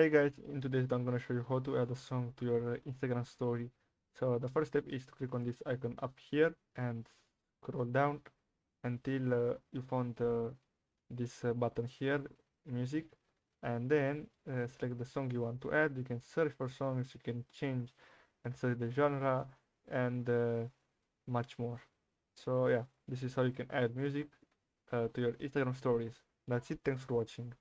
Hey guys, in today's video I'm gonna show you how to add a song to your Instagram story. So the first step is to click on this icon up here and scroll down until you found this button here, music, and then select the song you want to add. You can search for songs, you can change and search the genre and much more. So yeah, this is how you can add music to your Instagram stories. That's it. Thanks for watching.